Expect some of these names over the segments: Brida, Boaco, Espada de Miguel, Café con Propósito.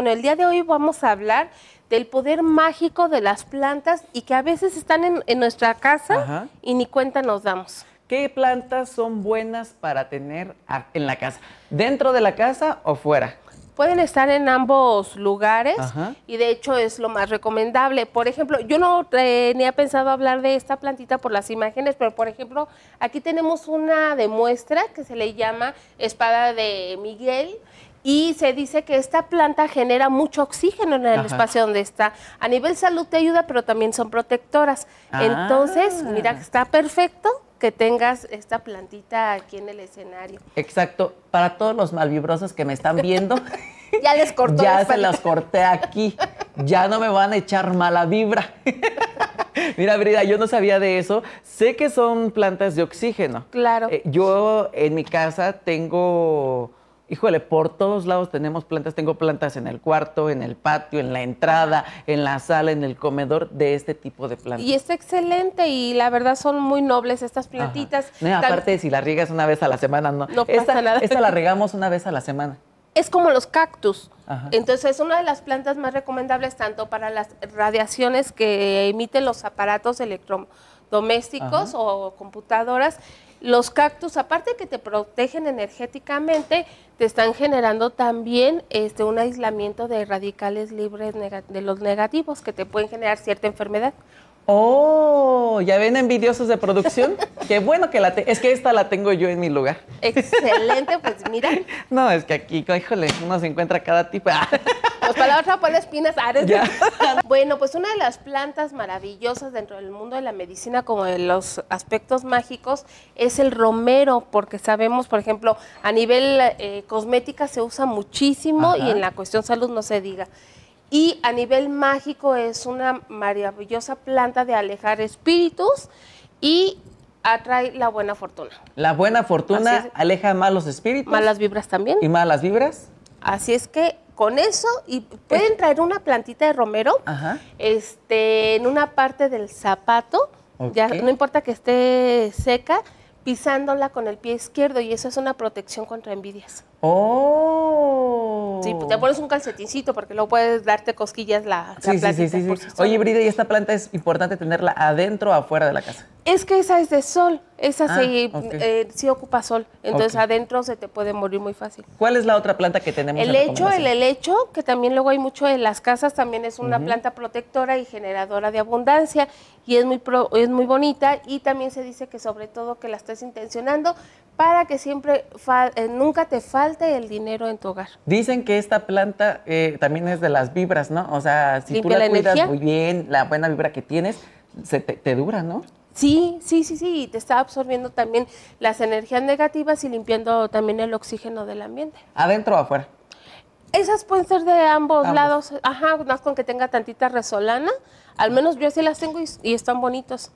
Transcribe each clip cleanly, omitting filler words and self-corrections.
Bueno, el día de hoy vamos a hablar del poder mágico de las plantas y que a veces están en nuestra casa y ni cuenta nos damos. ¿Qué plantas son buenas para tener en la casa? ¿Dentro de la casa o fuera? Pueden estar en ambos lugares y de hecho es lo más recomendable. Por ejemplo, yo no tenía pensado hablar de esta plantita por las imágenes, pero por ejemplo, aquí tenemos una de muestra que se le llama Espada de Miguel. Y se dice que esta planta genera mucho oxígeno en el espacio donde está. A nivel salud te ayuda, pero también son protectoras. Entonces, mira, está perfecto que tengas esta plantita aquí en el escenario. Exacto. Para todos los malvibrosos que me están viendo, ya les cortó. Ya se las corté aquí. Ya no me van a echar mala vibra. Mira, Brida, yo no sabía de eso. Sé que son plantas de oxígeno. Claro. Yo en mi casa tengo... Híjole, por todos lados tenemos plantas. Tengo plantas en el cuarto, en el patio, en la entrada, en la sala, en el comedor, de este tipo de plantas. Y está excelente y la verdad son muy nobles estas plantitas. No, aparte, si la riegas una vez a la semana, no pasa nada. Esta la regamos una vez a la semana. Es como los cactus. Entonces es una de las plantas más recomendables tanto para las radiaciones que emiten los aparatos electrodomésticos o computadoras. Los cactus, aparte de que te protegen energéticamente, te están generando también un aislamiento de radicales libres de los negativos que te pueden generar cierta enfermedad. ¡Oh! ¿Ya ven envidiosos de producción? Qué bueno que es que esta la tengo yo en mi lugar. Excelente, pues mira. No, es que aquí, híjole, uno se encuentra cada tipo. Pues para la otra, pues espinas, ares. Bueno, pues una de las plantas maravillosas dentro del mundo de la medicina, como de los aspectos mágicos, es el romero, porque sabemos, por ejemplo, a nivel cosmética se usa muchísimo y en la cuestión salud no se diga. Y a nivel mágico es una maravillosa planta de alejar espíritus y atrae la buena fortuna. La buena fortuna aleja malos espíritus. Malas vibras también. ¿Y malas vibras? Así es que con eso, y pueden traer una plantita de romero en una parte del zapato, ya no importa que esté seca, pisándola con el pie izquierdo, y eso es una protección contra envidias. ¡Oh! Sí, te pones un calcetincito porque luego puedes darte cosquillas la plantita. Sí. Oye, Brida, ¿y esta planta es importante tenerla adentro o afuera de la casa? Es que esa es de sol, esa sí ocupa sol, entonces adentro se te puede morir muy fácil. ¿Cuál es la otra planta que tenemos? El helecho, que también luego hay mucho en las casas, también es una planta protectora y generadora de abundancia, y es muy bonita, y también se dice que sobre todo que la estés intencionando para que siempre nunca te falte el dinero en tu hogar. Dicen que esta planta también es de las vibras, ¿no? O sea, si tú la cuidas muy bien, la buena vibra que tienes, te dura, ¿no? Sí, te está absorbiendo también las energías negativas y limpiando también el oxígeno del ambiente. ¿Adentro o afuera? Esas pueden ser de ambos lados, más con que tenga tantita resolana, al menos yo así las tengo y están bonitos.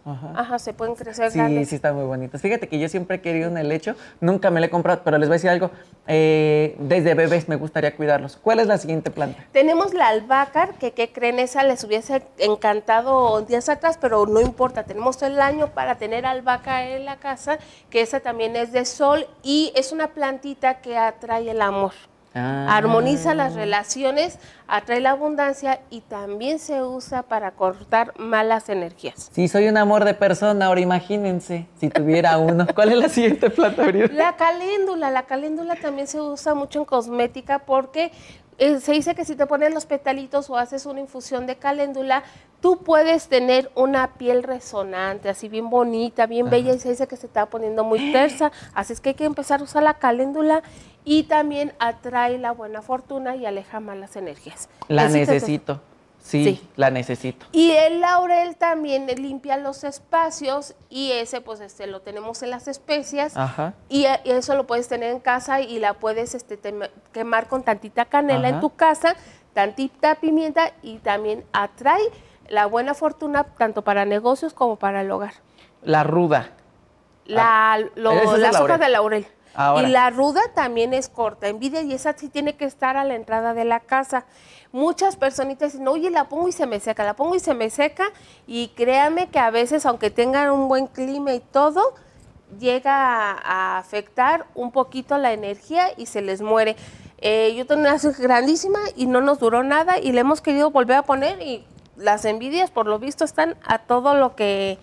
Se pueden crecer grandes. Sí, están muy bonitos. Fíjate que yo siempre he querido un helecho, nunca me lo he comprado, pero les voy a decir algo, desde bebés me gustaría cuidarlos. ¿Cuál es la siguiente planta? Tenemos la albácar, que ¿qué creen? Esa les hubiese encantado días atrás, pero no importa, tenemos el año para tener albahaca en la casa, que esa también es de sol y es una plantita que atrae el amor. Armoniza las relaciones, atrae la abundancia y también se usa para cortar malas energías. Sí, soy un amor de persona, ahora imagínense si tuviera uno. ¿Cuál es la siguiente planta, Brida? La caléndula también se usa mucho en cosmética porque se dice que si te pones los petalitos o haces una infusión de caléndula, tú puedes tener una piel resonante, así bien bonita, bien bella, y se dice que se está poniendo muy tersa, así es que hay que empezar a usar la caléndula y también atrae la buena fortuna y aleja malas energías. La necesito. Sí, la necesito. Y el laurel también limpia los espacios y ese pues lo tenemos en las especias y eso lo puedes tener en casa y la puedes quemar con tantita canela en tu casa, tantita pimienta y también atrae la buena fortuna tanto para negocios como para el hogar. La ruda. Las hojas de laurel. Ahora. Y la ruda también es corta envidia y esa sí tiene que estar a la entrada de la casa. Muchas personitas dicen, oye, la pongo y se me seca, la pongo y se me seca. Y créame que a veces, aunque tengan un buen clima y todo, llega a afectar un poquito la energía y se les muere. Yo tenía una grandísima y no nos duró nada y le hemos querido volver a poner y las envidias por lo visto están a todo lo que,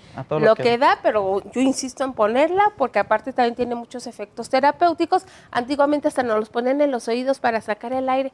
da, pero yo insisto en ponerla porque aparte también tiene muchos efectos terapéuticos. Antiguamente hasta nos los ponían en los oídos para sacar el aire.